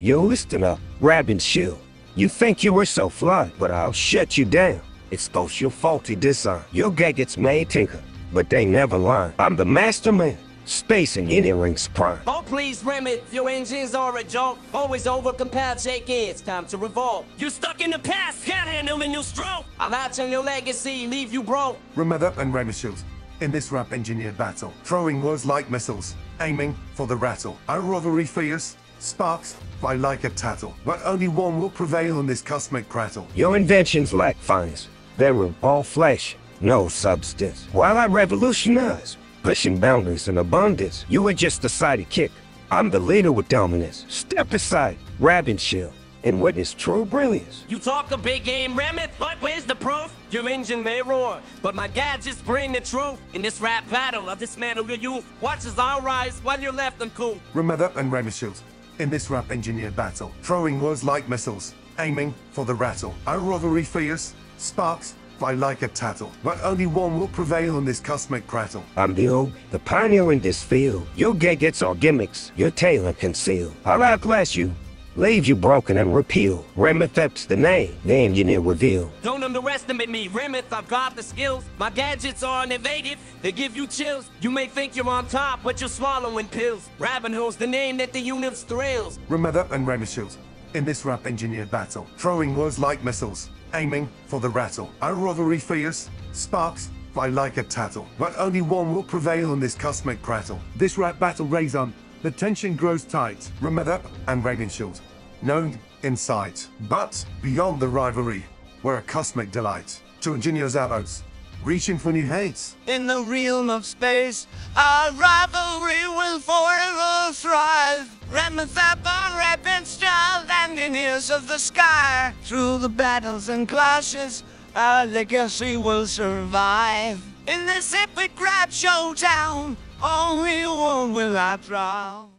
You listener, Rabenschild. You think you were so fly, but I'll shut you down. It's those your faulty design. Your gadgets may tinker, but they never lie. I'm the masterman, space engineering's prime. Oh please, Remit, your engines are a joke. Always overcompensate, it's time to revolt. You stuck in the past, can't handle the new stroke. I'll outturn your legacy, leave you broke. Remit and Rabenschild. In this rap engineered battle, throwing words like missiles, aiming for the rattle. Our rivalry fierce, sparks by like a tattle, but only one will prevail on this cosmic prattle. Your inventions lack fires, they were all flesh, no substance. While I revolutionize, pushing boundaries in abundance, you were just a sidekick. I'm the leader with dominance. Step aside, Rabenschild, and witness true brilliance. You talk a big game, Remit, but where's the proof? Your engine may roar, but my gadgets bring the truth. In this rap battle, I'll dismantle your youth. Watch as I rise while you're left uncool. Remit and Rabenschild, in this rap engineered battle, throwing words like missiles, aiming for the rattle. Our rivalry fierce, sparks fly like a tattle, but only one will prevail on this cosmic prattle. I'm the pioneer in this field. Your gadgets are gimmicks, your tailor concealed. I'll outclass you, leave you broken and repeal. Remethep's the name, the engineer revealed. Don't underestimate me, Remeth, I've got the skills. My gadgets are innovative, they give you chills. You may think you're on top, but you're swallowing pills. Ravenhood's the name that the universe thrills. Remeth and Rabenschild, in this rap engineered battle, throwing words like missiles, aiming for the rattle. Our rivalry fierce, sparks fly like a tattle, but only one will prevail on this cosmic prattle. This rap battle rays on, the tension grows tight. Remeth and Rabenschild, known in sight, but beyond the rivalry, we're a cosmic delight. Two engineers arrows, reaching for new heights. In the realm of space, our rivalry will forever thrive. Remeth and Rabenschild, engineers of the sky. Through the battles and clashes, our legacy will survive. In this epic rap showdown, only one will I throw.